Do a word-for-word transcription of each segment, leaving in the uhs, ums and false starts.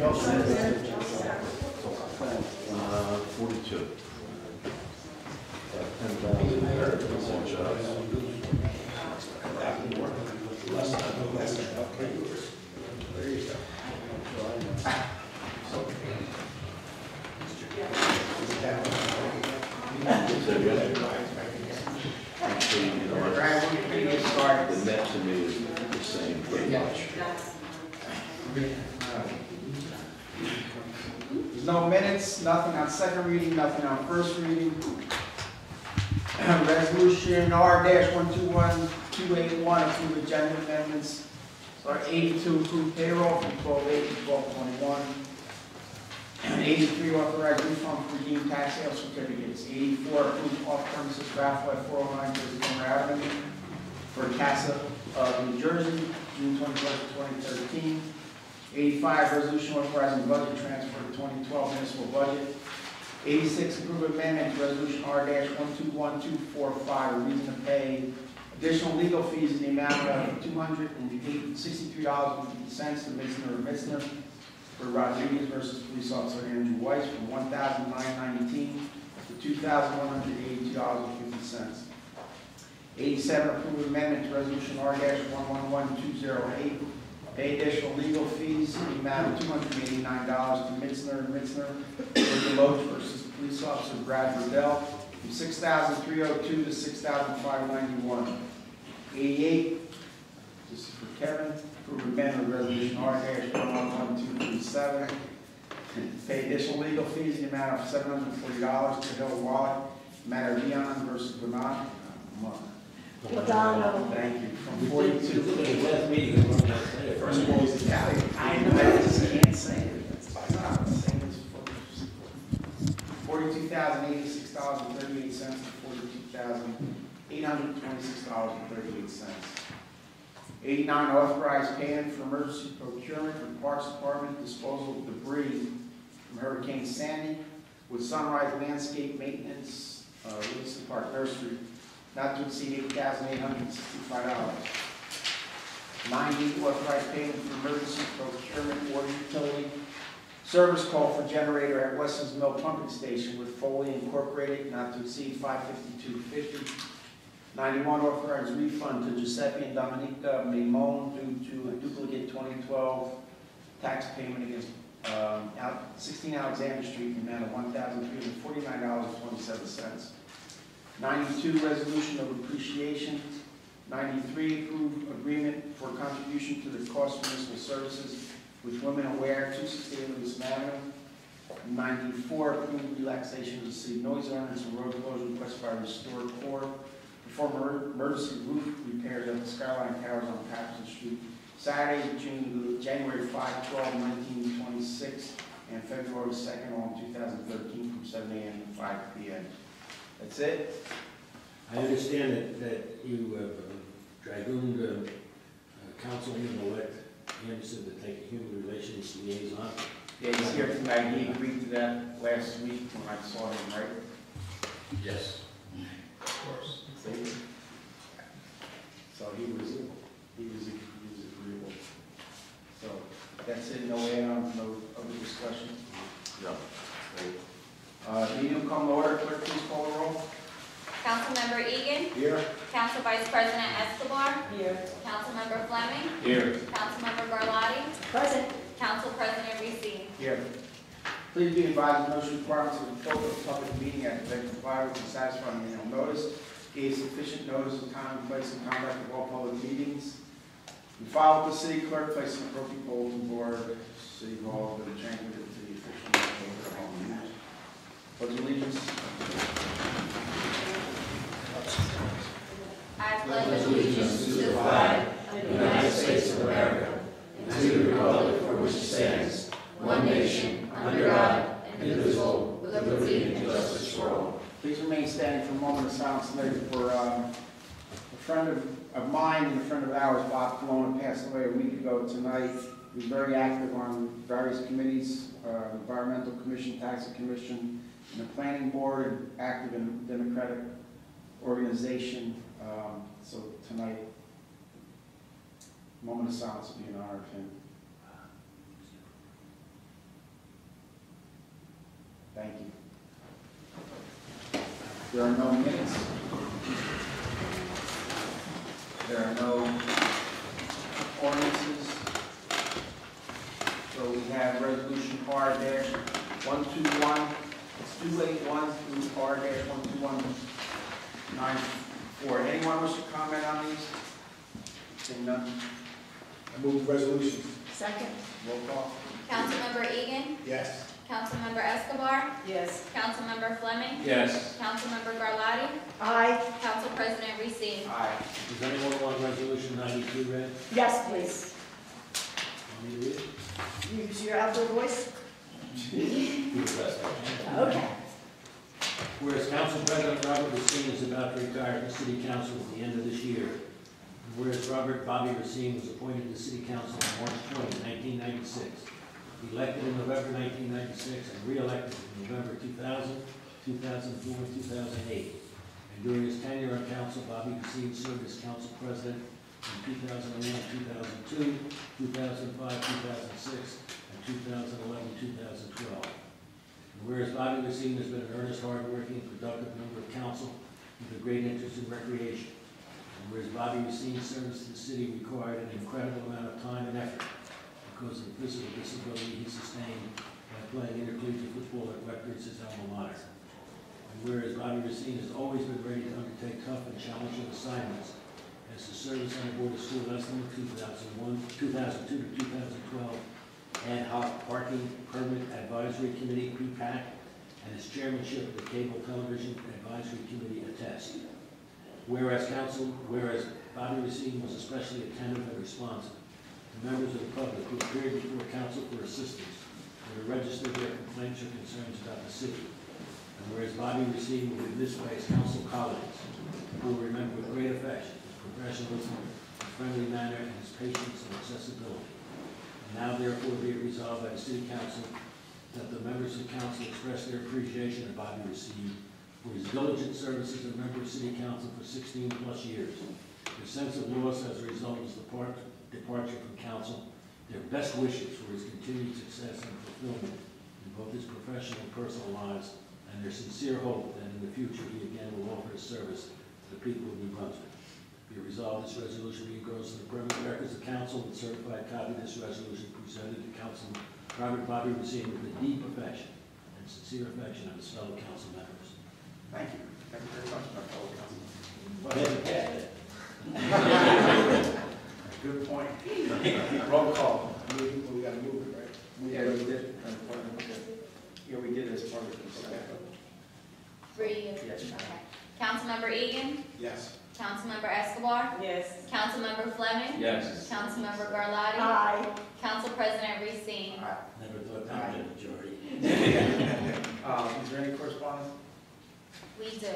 Uh, forty-two. Ten thousand there, one jobs. There you go. The net to me is the same pretty much. There's no minutes, nothing on second reading, nothing on first reading. Resolution R dash one two one two eight one, approve agenda amendments. Sorry, eighty-two, approve payroll from twelve eight to twelve twenty-one. eighty-three, authorize refund for redeemed tax sale certificates. eighty-four, approve off-premises raffle at four oh nine Joyce Kilmer Avenue for CASA of New Jersey, June twenty-first, twenty thirteen. eighty-five, resolution authorizing budget transfer to twenty twelve municipal budget. eighty-six, approve amendment to resolution R dash one two one two four five, reason to pay additional legal fees in the amount of two hundred sixty-three dollars and fifty cents to Missner Missner for Rodriguez versus police officer Andrew Weiss from one thousand nine hundred nineteen dollars to two thousand one hundred eighty-two dollars and fifty cents. eighty-seven, approve amendment to resolution R dash one one one two zero eight, pay additional legal fees in the amount of two hundred eighty-nine dollars to Mitzner and Mitzner for Deloach versus police officer Brad Riddell from six thousand three hundred two to six thousand five hundred ninety-one. eighty-eight, this is for Kevin, approve amendment resolution R dash one one one two three seven, pay additional legal fees in the amount of seven hundred forty dollars to Hill Wallet, matter Leon versus Bernard. Madonna. Thank you. From forty-two. First of all, it's Italian. I know, I just can't say it. That's fine. I'm saying it's forty-two thousand eighty-six dollars and thirty-eight cents to forty-two thousand eight hundred twenty-six dollars and thirty-eight cents. eighty-nine, authorized payment for emergency procurement from Parks Department disposal of debris from Hurricane Sandy with Sunrise Landscape Maintenance, uh, Wilson Park Nursery, not to exceed eight thousand eight hundred sixty-five dollars. ninety, authorized payment for emergency procurement water utility service call for generator at Weston's Mill Pumping Station with Foley Incorporated, not to exceed five hundred fifty-two dollars and fifty cents. ninety-one, authorized refund to Giuseppe and Dominica Mimone due to a duplicate twenty twelve tax payment against um, sixteen Alexander Street in the amount of one thousand three hundred forty-nine dollars and twenty-seven cents. ninety-two, resolution of appreciation. ninety-three, approved agreement for contribution to the cost of municipal services with Women Aware, two sixty-eight Lewis Avenue. ninety-four, approved relaxation of the city noise ordinance and road closure request by Restore Corps. Perform emergency roof repairs at the Skyline Towers on Patterson Street, Saturday, June, January five, twelve, nineteen, twenty-six, and February second, all in two thousand thirteen, from seven A M to five P M That's it. I understand that, that you have um, dragooned uh, uh, Councilman-elect Anderson to take a human relations liaison. Yeah, he's here tonight. He agreed to that last week when I saw him, right? Yes. Of course. See? So he was, he was, he was agreeable. So that's it. No add-on, no other discussion? No. Great. Uh, meeting will come to order. Clerk, please call the roll. Councilmember Egan. Here. Council Vice President Escobar. Here. Councilmember Fleming. Here. Councilmember Garlotti. Present. Council President Racine. Here. Please be advised that those requirements of the total public meeting at the event comply with the satisfying annual notice, gave sufficient notice of time, place, and conduct of all public meetings. We file with the city clerk, place an appropriate bulletin board, city hall, and change it to the official notice of all meetings. Pledge allegiance. I pledge allegiance to the flag of the United States of America and to the republic for which it stands, one nation, under God, indivisible, with liberty and justice for all. Please remain standing for a moment of silence later for um, a friend of, of mine and a friend of ours, Bob Colonna, passed away a week ago tonight. He was very active on various committees, uh, Environmental Commission, Tax Commission, and the Planning Board, active in Democratic organization. Um, so tonight, moment of silence will be in honor of him. Thank you. There are no minutes. There are no ordinances. So we have resolution R one twenty-one. It's two eighty-one through R one twenty-one ninety-four. Anyone wish to comment on these? Seeing none. I move the resolution. Second. Roll call. Councilmember Egan? Yes. Councilmember Escobar? Yes. Councilmember Fleming? Yes. Councilmember Garlotti? Aye. Council President Racine? Aye. Does anyone want resolution ninety-two read? Yes, please. Want me to read it? Use your outdoor voice. Okay. Whereas Council President Robert Racine is about to retire from City Council at the end of this year, and whereas Robert Bobby Racine was appointed to City Council on March twentieth, nineteen ninety-six, elected in November nineteen ninety-six and re-elected in November two thousand, two thousand four, and two thousand eight. And during his tenure on council, Bobby Racine served as council president in two thousand one, two thousand two, two thousand five, two thousand six, and two thousand eleven, two thousand twelve. And whereas Bobby Racine has been an earnest, hard-working, and productive member of council with a great interest in recreation, and whereas Bobby Racine's service to the city required an incredible amount of time and effort, because of the physical disability he sustained by playing intercollegiate football at Rutgers, his alma mater. And whereas Bobby Racine has always been ready to undertake tough and challenging assignments, as his service on the Board of School Lesson two thousand one, two thousand two to two thousand twelve, ad hoc parking permit advisory committee pre-pack, and his chairmanship of the Cable Television Advisory Committee attest. Whereas Council, whereas Bobby Racine was especially attentive and responsive, members of the public who appeared before council for assistance and to register their complaints or concerns about the city. And whereas Bobby Racine was missed by his council colleagues, who will remember with great affection his professionalism, his friendly manner, and his patience and accessibility. And now therefore be it resolved by the city council that the members of council express their appreciation of Bobby Racine for his diligent service as a member of city council for sixteen plus years. Their sense of loss as a result is the part departure from council, their best wishes for his continued success and fulfillment in both his professional and personal lives, and their sincere hope that in the future he again will offer his service to the people of New Brunswick. Be resolved, this resolution be engrossed in the permanent records of council and certified copy of this resolution presented to Council Robert Bobby Racine with the deep affection and sincere affection of his fellow council members. Thank you. Thank you very much, my fellow council. Good point. Roll call. We, well, we got to move it, right? We yeah, we did. Yeah, we did as part of the consent. Three. Yes. Okay. Councilmember Egan? Yes. Councilmember Escobar? Yes. Councilmember Fleming? Yes. Councilmember Garlotti? Aye. Council President Racine? Aye. Never thought that would be a majority. um, is there any correspondence? We do.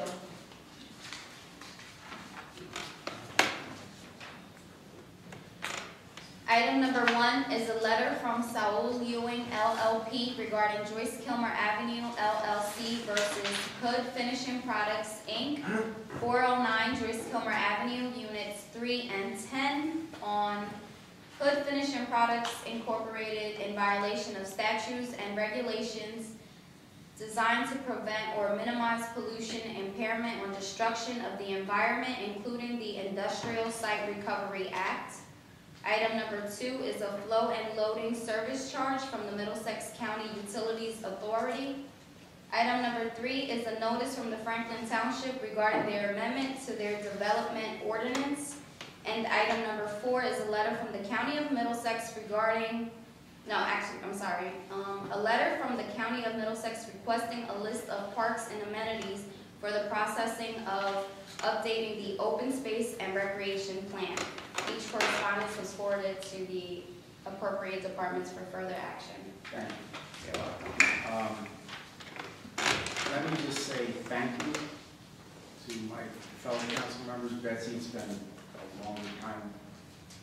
Item number one is a letter from Saul Ewing L L P regarding Joyce Kilmer Avenue L L C versus Hood Finishing Products, Incorporated, four oh nine Joyce Kilmer Avenue, Units three and ten, on Hood Finishing Products, Incorporated, in violation of statutes and regulations designed to prevent or minimize pollution, impairment, or destruction of the environment, including the Industrial Site Recovery Act. Item number two is a flow and loading service charge from the Middlesex County Utilities Authority. Item number three is a notice from the Franklin Township regarding their amendment to their development ordinance. And item number four is a letter from the County of Middlesex regarding, no, actually, I'm sorry, um, a letter from the County of Middlesex requesting a list of parks and amenities for the processing of updating the open space and recreation plan. Each correspondence was forwarded to the appropriate departments for further action. Thank you. Yeah, um, let me just say thank you to my fellow council members. Betsy, it's been a longer time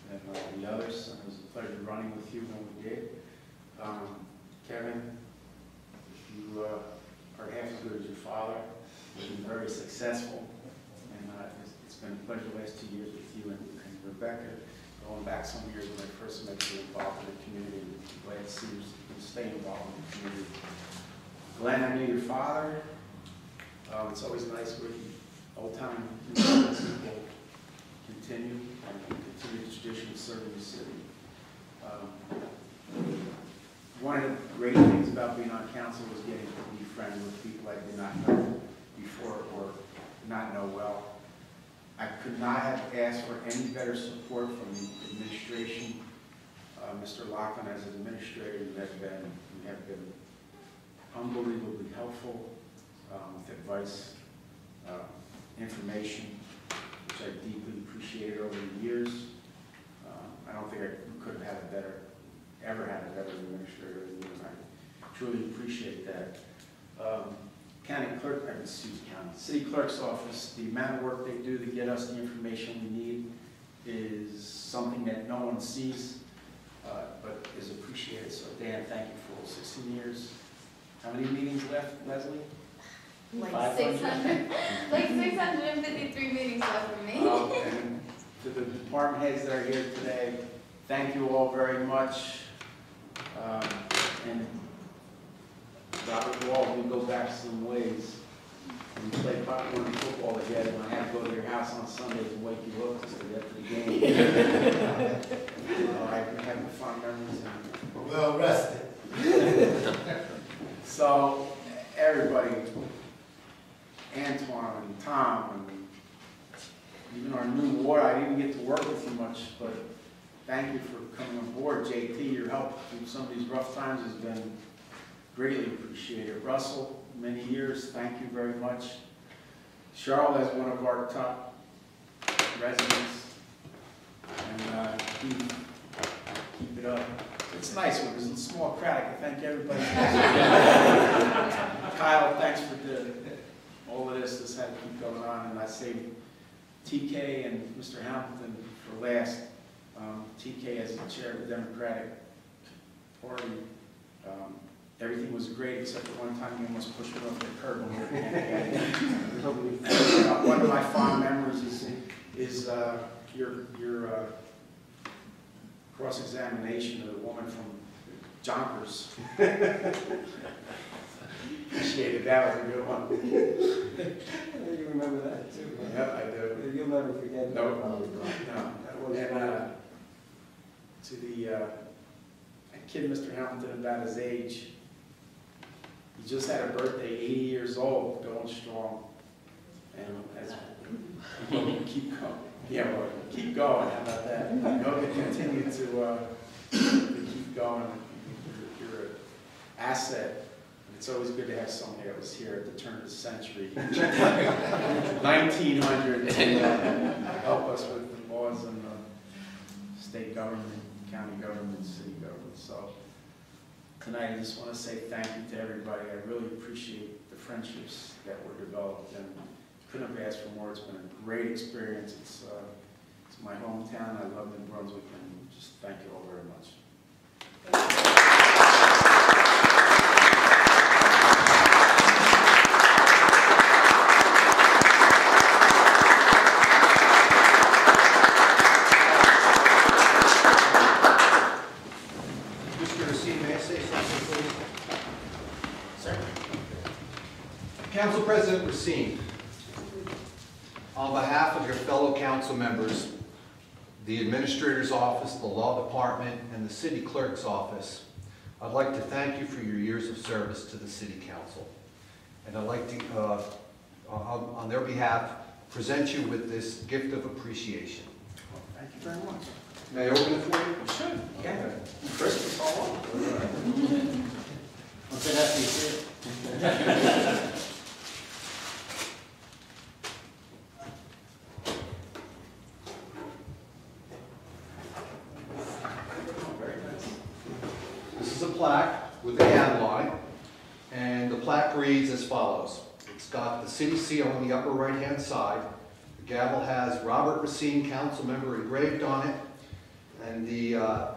than uh, the others, and it was a pleasure running with you when we did. Um, Kevin, you uh, are half as good as your father. You've been very successful, and uh, it's, it's been a pleasure the last two years with you. And Rebecca, going back some years when I first met you, involved in the community, glad to see you stay involved in the community. Glenn, I knew your father. Um, it's always nice when old-time Middlesex people continue and continue the tradition of serving the city. Um, one of the great things about being on council was getting to be friends with people I did not know before or not know well. I could not have asked for any better support from the administration. Uh, Mister Laughlin, as an administrator, you have been, you have been unbelievably helpful um, with advice, uh, information, which I deeply appreciated over the years. Uh, I don't think I could have had a better, ever had a better administrator than you, and I truly appreciate that. Um, County Clerk, I mean, excuse me, County City Clerk's Office, the amount of work they do to get us the information we need is something that no one sees, uh, but is appreciated. So Dan, thank you for all sixteen years. How many meetings left, Leslie? Like six hundred. Like six hundred fifty-three meetings left for me. Um, and to the department heads that are here today, thank you all very much. Um, and Robert Wall, we go back some ways. We play popcorn football together. When I have to go to your house on Sundays and wake you up to get to the game. uh, I have fun memories. Well rested. So everybody, Antoine and Tom, and even our new warden, I didn't get to work with you much, but thank you for coming on board. J T, your help through some of these rough times has been greatly appreciated. Russell, many years, thank you very much. Cheryl is one of our top residents, and uh, keep, keep it up. It's nice when there's a small crowd. I can thank everybody. Kyle, thanks for the, all of this. This had to keep going on, and I saved T K and Mister Hamilton for last. Um, T K as the chair of the Democratic Party. Um, Everything was great, except for one time you almost pushed me over the curb. uh, one of my fond memories is, is uh, your, your uh, cross-examination of the woman from Jonkers. Appreciated that, was a good one. You remember that too? Right? Yep, I do. You'll never forget that. No, no, no. That was and, uh, to the uh, kid, Mister Hamilton, about his age. He just had a birthday, eighty years old, going strong. And as keep going, yeah, well, keep going. How about that? You know, they continue to, uh, to keep going. You're, you're an asset. It's always good to have somebody that was here at the turn of the century, nineteen hundred, to uh, help us with the laws and the state government, county government, city government. So tonight I just want to say thank you to everybody. I really appreciate the friendships that were developed, and couldn't have asked for more. It's been a great experience. It's, uh, it's my hometown. I love New Brunswick, and just thank you all very much. Council President Racine, on behalf of your fellow council members, the Administrator's Office, the Law Department, and the City Clerk's Office, I'd like to thank you for your years of service to the City Council. And I'd like to, uh, on their behalf, present you with this gift of appreciation. Well, thank you very much. May I open it for you? Sure. Yeah. Okay. Christmas all over. What's it have to say? This is a plaque with a hand line, and the plaque reads as follows. It's got the city seal on the upper right-hand side. The gavel has Robert Racine, council member, engraved on it. And the uh,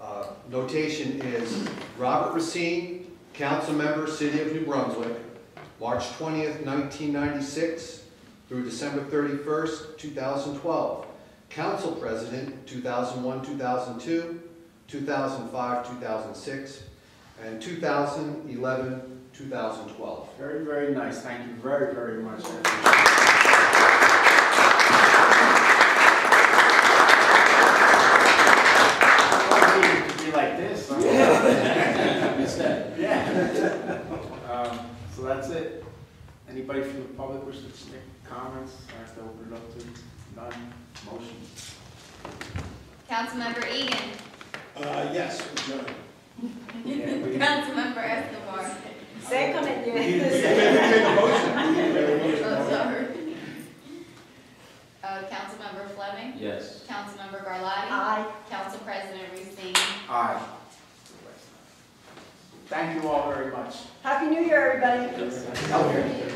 uh, notation is Robert Racine, Council Member, City of New Brunswick, March twentieth, nineteen ninety-six through December thirty-first, two thousand twelve. Council President, two thousand one, two thousand two, two thousand five, two thousand six, and two thousand eleven, two thousand twelve. Very, very nice. Thank you very, very much. I could be like this. Yeah. Yeah. Um, so that's it. Anybody from the public wish to make comments? I have to open it up to none. Motion. Councilmember Egan. Uh, yes, we're done. Councilmember Escobar. Say come in there. We didn't make a motion. Oh, sorry. Uh, Councilmember Fleming. Yes. Councilmember Garlotti. Aye. Council President Racine. Aye. Thank you all very much. Happy New Year, everybody. Happy New Year.